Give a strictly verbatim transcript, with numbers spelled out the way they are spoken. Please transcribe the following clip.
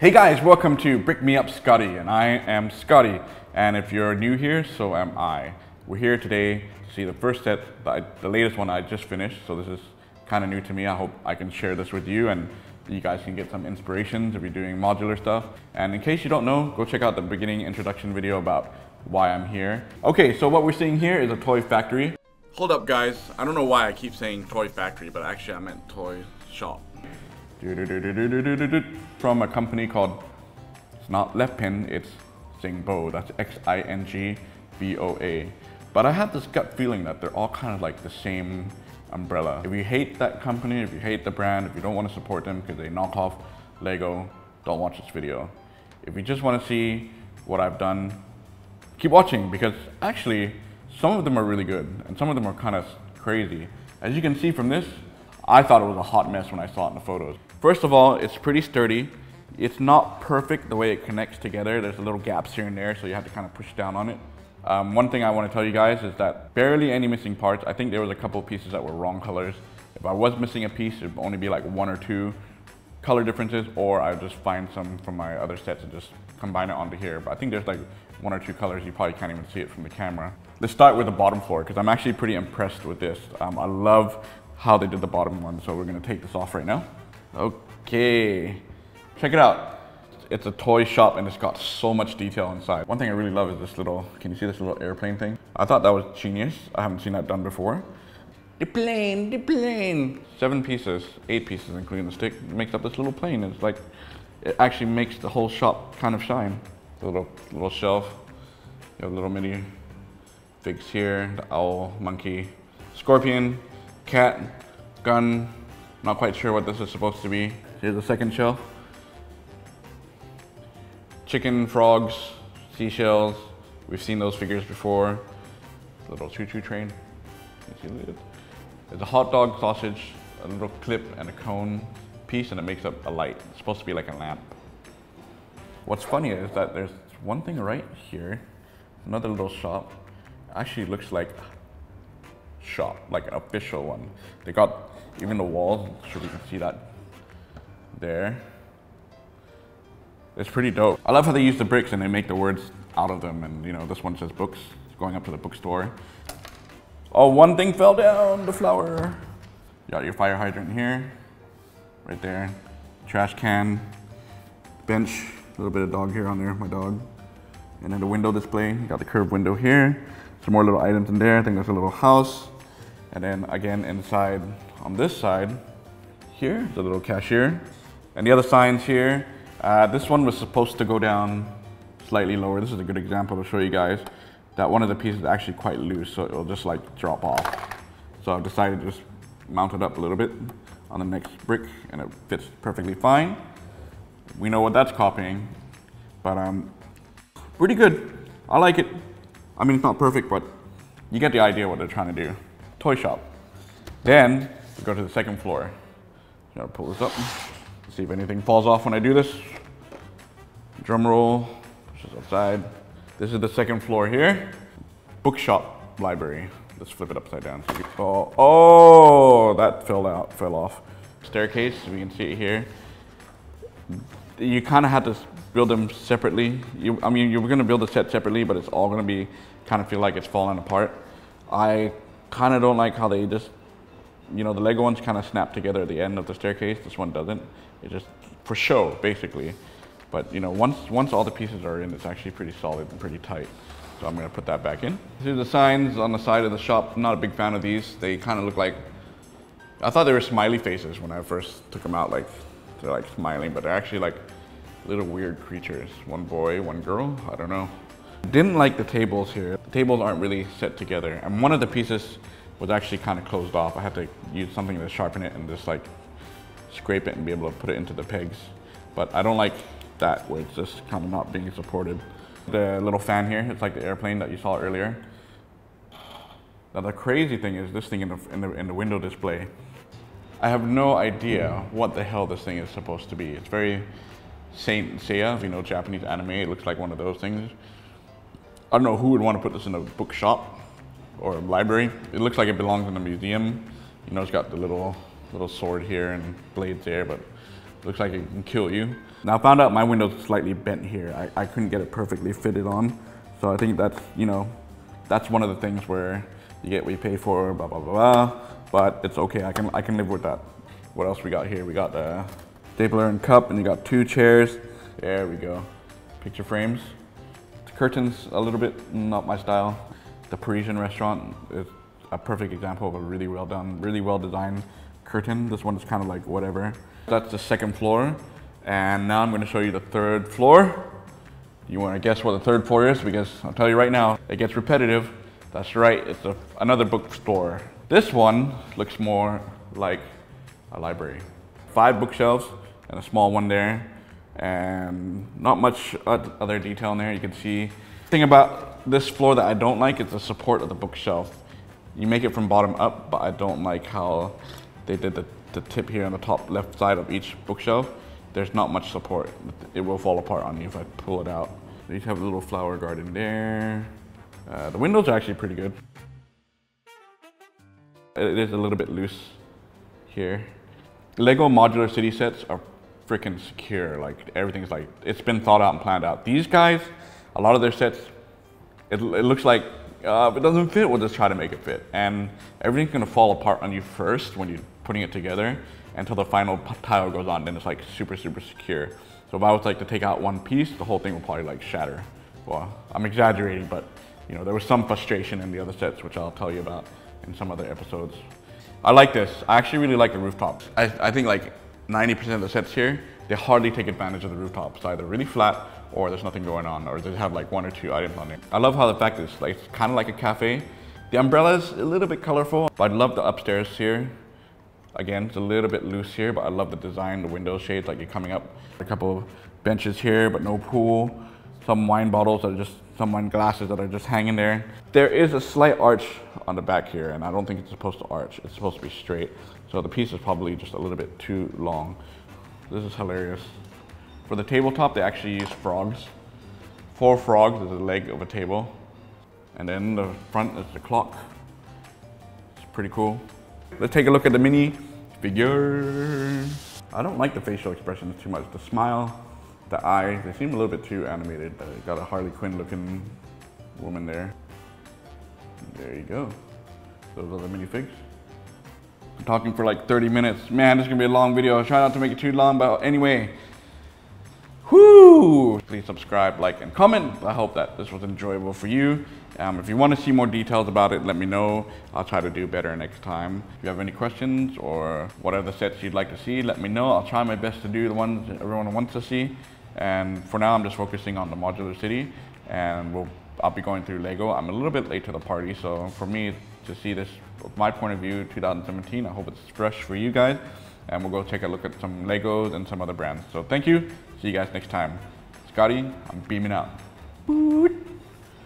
Hey guys, welcome to Brick Me Up Scotty, and I am Scotty, and if you're new here, so am I. We're here today to see the first set, the, the latest one I just finished, so this is kind of new to me. I hope I can share this with you and you guys can get some inspirations if you're doing modular stuff. And in case you don't know, go check out the beginning introduction video about why I'm here. Okay, so what we're seeing here is a toy factory. Hold up guys, I don't know why I keep saying toy factory, but actually I meant toy shop. From a company called, it's not Lepin, it's Xingbao, that's X I N G B O A. But I have this gut feeling that they're all kind of like the same umbrella. If you hate that company, if you hate the brand, if you don't want to support them because they knock off Lego, don't watch this video. If you just want to see what I've done, keep watching, because actually some of them are really good and some of them are kind of crazy. As you can see from this, I thought it was a hot mess when I saw it in the photos. First of all, it's pretty sturdy. It's not perfect the way it connects together. There's little gaps here and there, so you have to kind of push down on it. Um, one thing I want to tell you guys is that barely any missing parts. I think there was a couple pieces that were wrong colors. If I was missing a piece, it'd only be like one or two color differences, or I'd just find some from my other sets and just combine it onto here. But I think there's like one or two colors you probably can't even see it from the camera. Let's start with the bottom floor, because I'm actually pretty impressed with this. Um, I love how they did the bottom one, so we're gonna take this off right now. Okay, check it out. It's a toy shop and it's got so much detail inside. One thing I really love is this little, can you see this little airplane thing? I thought that was genius. I haven't seen that done before. The plane, the plane. Seven pieces, eight pieces including the stick, makes up this little plane. It's like, it actually makes the whole shop kind of shine. The little, little shelf, you have little mini figs here, the owl, monkey, scorpion, cat, gun, not quite sure what this is supposed to be. Here's the second shelf. Chicken, frogs, seashells. We've seen those figures before. Little choo-choo train. There's a hot dog, sausage, a little clip and a cone piece, and it makes up a light. It's supposed to be like a lamp. What's funny is that there's one thing right here, another little shop. Actually looks like shop, like an official one. They got even the walls, I'm sure we can see that there. It's pretty dope. I love how they use the bricks and they make the words out of them, and you know, this one says books, it's going up to the bookstore. Oh, one thing fell down, the flower. You got your fire hydrant here, right there, trash can, bench, a little bit of dog hair on there, my dog. And then the window display, you got the curved window here, some more little items in there. I think there's a little house. And then again, inside on this side here, the little cashier and the other signs here. Uh, this one was supposed to go down slightly lower. This is a good example to show you guys that one of the pieces is actually quite loose, so it'll just like drop off. So I've decided to just mount it up a little bit on the next brick and it fits perfectly fine. We know what that's copying, but um, pretty good. I like it. I mean, it's not perfect, but you get the idea what they're trying to do. Toy shop. Then we go to the second floor. Gotta pull this up. See if anything falls off when I do this. Drum roll. Just outside. This is the second floor here. Bookshop library. Let's flip it upside down. Oh, oh, that fell out, fell off. Staircase. We can see it here. You kind of had to build them separately. You, I mean, you were gonna build the set separately, but it's all gonna be kind of feel like it's falling apart. I kind of don't like how they just, you know, the Lego ones kind of snap together at the end of the staircase. This one doesn't. It's just for show, basically. But you know, once once all the pieces are in, it's actually pretty solid and pretty tight. So I'm gonna put that back in. These are the signs on the side of the shop. I'm not a big fan of these. They kind of look like, I thought they were smiley faces when I first took them out. Like they're like smiling, but they're actually like little weird creatures. One boy, one girl, I don't know. Didn't like the tables here. The tables aren't really set together. And one of the pieces was actually kind of closed off. I had to use something to sharpen it and just like scrape it and be able to put it into the pegs. But I don't like that where it's just kind of not being supported. The little fan here, it's like the airplane that you saw earlier. Now the crazy thing is this thing in the, in the, in the window display. I have no idea what the hell this thing is supposed to be. It's very Saint Seiya, if you know Japanese anime, it looks like one of those things. I don't know who would want to put this in a bookshop or a library. It looks like it belongs in a museum. You know, it's got the little little sword here and blades there, but Looks like it can kill you. Now I found out my window's slightly bent here. I, I couldn't get it perfectly fitted on. So I think that's, you know, that's one of the things where you get what you pay for, blah, blah, blah, blah. But it's okay, I can, I can live with that. What else we got here? We got the stapler and cup, and you got two chairs. There we go. Picture frames. The curtains, a little bit, not my style. The Parisian restaurant is a perfect example of a really well done, really well designed curtain. This one is kind of like whatever. That's the second floor. And now I'm going to show you the third floor. You want to guess what the third floor is, because I'll tell you right now, it gets repetitive. That's right, it's a, another bookstore. This one looks more like a library. Five bookshelves and a small one there, and not much other detail in there. You can see. The thing about this floor that I don't like is the support of the bookshelf. You make it from bottom up, but I don't like how they did the, the tip here on the top left side of each bookshelf. There's not much support. It will fall apart on you if I pull it out. You have a little flower garden there. Uh, the windows are actually pretty good. It is a little bit loose here. Lego modular city sets are freaking secure. Like, everything's like, it's been thought out and planned out. These guys, a lot of their sets, it, it looks like uh, if it doesn't fit, we'll just try to make it fit. And everything's gonna fall apart on you first when you're putting it together, until the final tile goes on, then it's like super, super secure. So if I was like to take out one piece, the whole thing will probably like shatter. Well, I'm exaggerating, but you know, there was some frustration in the other sets, which I'll tell you about in some other episodes. I like this. I actually really like the rooftops. I, I think like ninety percent of the sets here, they hardly take advantage of the rooftops. It's either really flat, or there's nothing going on, or they have like one or two items on it. I love how the fact is like, it's kind of like a cafe. The umbrella's a little bit colorful, but I love the upstairs here. Again, it's a little bit loose here, but I love the design, the window shades, like you're coming up. A couple of benches here, but no pool. Some wine bottles that are just, some wine glasses that are just hanging there. There is a slight arch on the back here, and I don't think it's supposed to arch. It's supposed to be straight. So the piece is probably just a little bit too long. This is hilarious. For the tabletop, they actually use frogs. Four frogs is the leg of a table. And then the front is the clock. It's pretty cool. Let's take a look at the mini figure. I don't like the facial expressions too much. The smile, the eye, they seem a little bit too animated. But they got a Harley Quinn looking woman there. There you go. Those are the minifigs. I'm talking for like thirty minutes. Man, this is gonna be a long video. I'll try not to make it too long, but anyway. Whoo! Please subscribe, like, and comment. I hope that this was enjoyable for you. Um, if you want to see more details about it, let me know. I'll try to do better next time. If you have any questions or what other sets you'd like to see, let me know. I'll try my best to do the ones everyone wants to see. And for now, I'm just focusing on the modular city, and we'll, I'll be going through Lego. I'm a little bit late to the party, so for me to see this, from my point of view, two thousand seventeen, I hope it's fresh for you guys. And we'll go take a look at some Legos and some other brands. So thank you. See you guys next time. Scotty, I'm beaming out.